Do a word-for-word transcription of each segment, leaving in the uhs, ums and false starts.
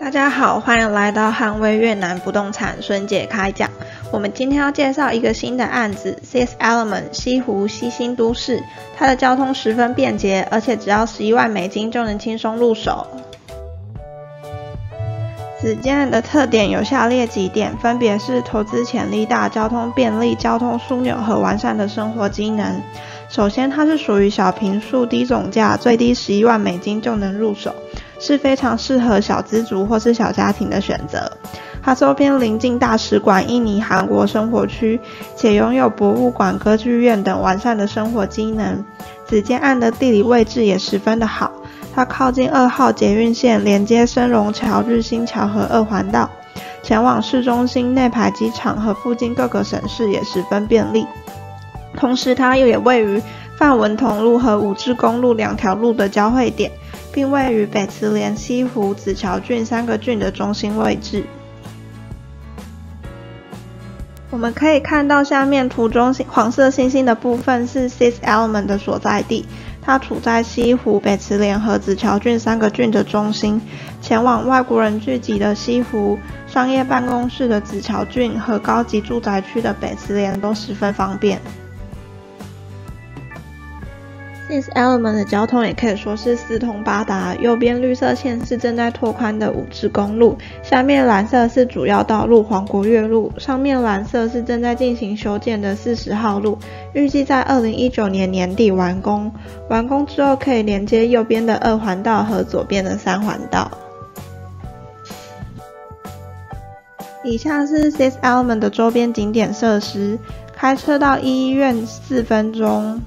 大家好，欢迎来到捍卫越南不动产孙姐开讲。我们今天要介绍一个新的案子 ，sixth Elements 西湖西新都市，它的交通十分便捷，而且只要十一万美金就能轻松入手。此建案的特点有下列几点，分别是投资潜力大、交通便利、交通枢纽和完善的生活机能。首先，它是属于小坪数、低总价，最低十一万美金就能入手。 是非常适合小资族或是小家庭的选择。它周边邻近大使馆、印尼、韩国生活区，且拥有博物馆、歌剧院等完善的生活机能。此建案的地理位置也十分的好，它靠近二号捷运线，连接升龙桥、日新桥和二环道，前往市中心、内排机场和附近各个省市也十分便利。同时，它又也位于范文同路和武志公路两条路的交汇点。 并位于北慈连、西湖、紫桥郡三个郡的中心位置。我们可以看到，下面图中黄色星星的部分是 sixth Elements 的所在地，它处在西湖、北慈连和紫桥郡三个郡的中心。前往外国人聚集的西湖、商业办公室的紫桥郡和高级住宅区的北慈连都十分方便。 sixth Elements 的交通也可以说是四通八达。右边绿色线是正在拓宽的武志公路，下面蓝色是主要道路皇国岳路，上面蓝色是正在进行修建的四十号路，预计在二零一九年年底完工。完工之后可以连接右边的二环道和左边的三环道。 以下是 sixth Elements 的周边景点设施，开车到医院四分钟。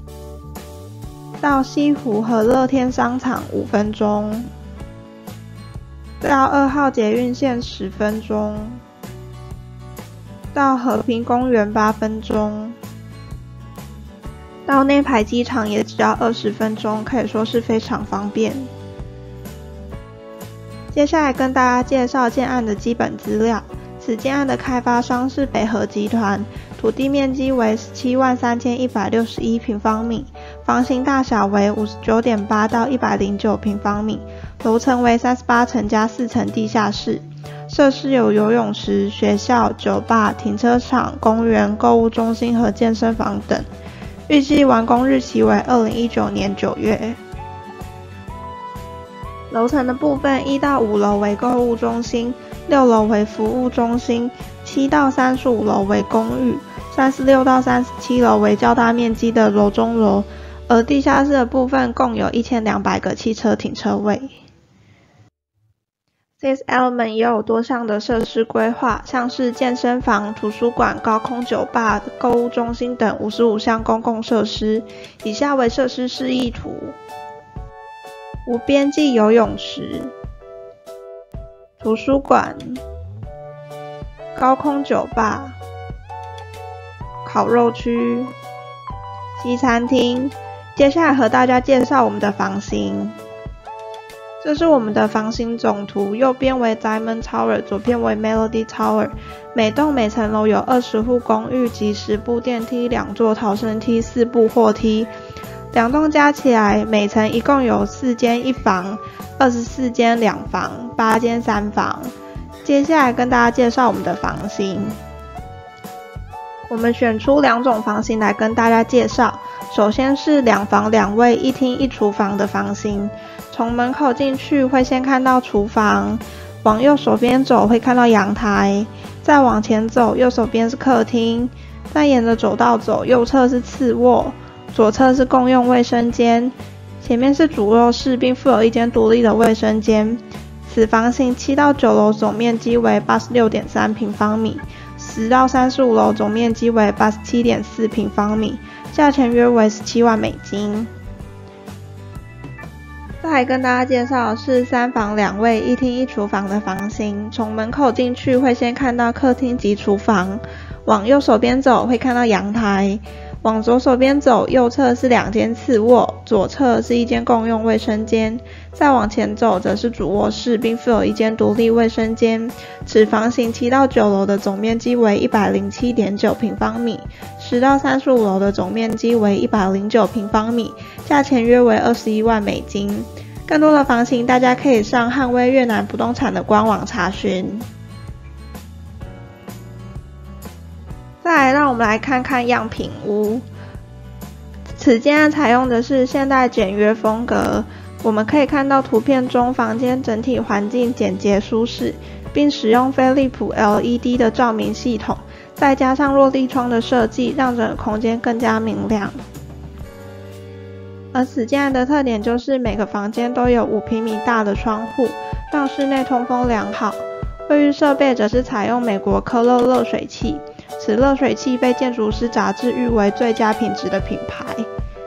到西湖和乐天商场五分钟，到二号捷运线十分钟，到和平公园八分钟，到内排机场也只要二十分钟，可以说是非常方便。接下来跟大家介绍建案的基本资料。此建案的开发商是北和集团，土地面积为十七万三千一百六十一平方米。 房型大小为 五十九点八到一百零九平方米，楼层为三十八层加四层地下室，设施有游泳池、学校、酒吧、停车场、公园、购物中心和健身房等。预计完工日期为二零一九年九月。楼层的部分，一到五楼为购物中心，六楼为服务中心，七到三十五楼为公寓，三十六到三十七楼为较大面积的楼中楼。 而地下室的部分共有一千两百个汽车停车位。sixth Elements 也有多项的设施规划，像是健身房、图书馆、高空酒吧、购物中心等五十五项公共设施。以下为设施示意图：无边际游泳池、图书馆、高空酒吧、烤肉区、西餐厅。 接下来和大家介绍我们的房型，这是我们的房型总图，右边为 Diamond Tower， 左边为 Melody Tower。每栋每层楼有二十户公寓及十部电梯、两座逃生梯、四部货梯。两栋加起来，每层一共有四间一房、二十四间两房、八间三房。接下来跟大家介绍我们的房型，我们选出两种房型来跟大家介绍。 首先是两房两卫一厅一厨房的房型，从门口进去会先看到厨房，往右手边走会看到阳台，再往前走右手边是客厅，再沿着走道走，右侧是次卧，左侧是共用卫生间，前面是主卧室，并附有一间独立的卫生间。此房型七到九楼总面积为 八十六点三平方米，十到三十五楼总面积为 八十七点四平方米。 价钱约为十七万美金。再来跟大家介绍的是三房两卫一厅一厨房的房型，从门口进去会先看到客厅及厨房，往右手边走会看到阳台，往左手边走，右侧是两间次卧，左侧是一间共用卫生间，再往前走则是主卧室，并附有一间独立卫生间。此房型七到九楼的总面积为 一百零七点九平方米。 十到三十五楼的总面积为一百零九平方米，价钱约为二十一万美金。更多的房型，大家可以上汉威越南不动产的官网查询。再来，让我们来看看样品屋。此建案采用的是现代简约风格。我们可以看到图片中房间整体环境简洁舒适，并使用飞利浦 L E D 的照明系统，再加上落地窗的设计，让整个空间更加明亮。而此建案的特点就是每个房间都有五平米大的窗户，让室内通风良好。卫浴设备则是采用美国科勒热水器，此热水器被建筑师杂志誉为最佳品质的品牌。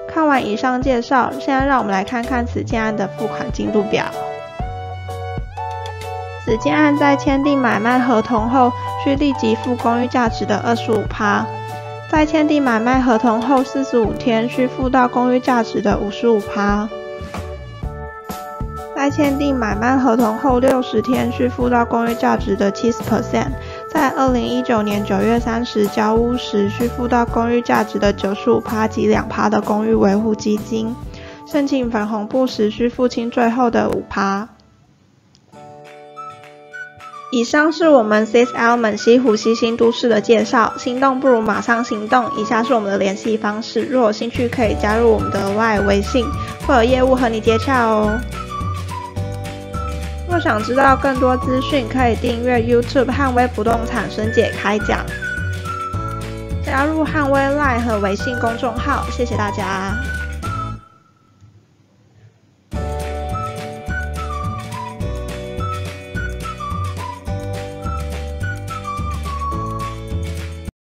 看完以上介绍，现在让我们来看看此建案的付款进度表。此建案在签订买卖合同后，需立即付公寓价值的 百分之二十五， 在签订买卖合同后四十五天需付到公寓价值的 百分之五十五， 在签订买卖合同后六十天需付到公寓价值的 百分之七十， 在二零一九年九月三十交屋时，需付到公寓价值的 百分之九十五 及 百分之二 的公寓维护基金。申请粉红部时，需付清最后的 百分之五。以上是我们 sixth Elements 西湖西新都市的介绍，心动不如马上行动。以下是我们的联系方式，若有兴趣可以加入我们的 Line 微信，会有业务和你接洽哦。若想知道更多资讯，可以订阅 YouTube 汉威不动产沈姐开讲，加入汉威 Line 和微信公众号。谢谢大家。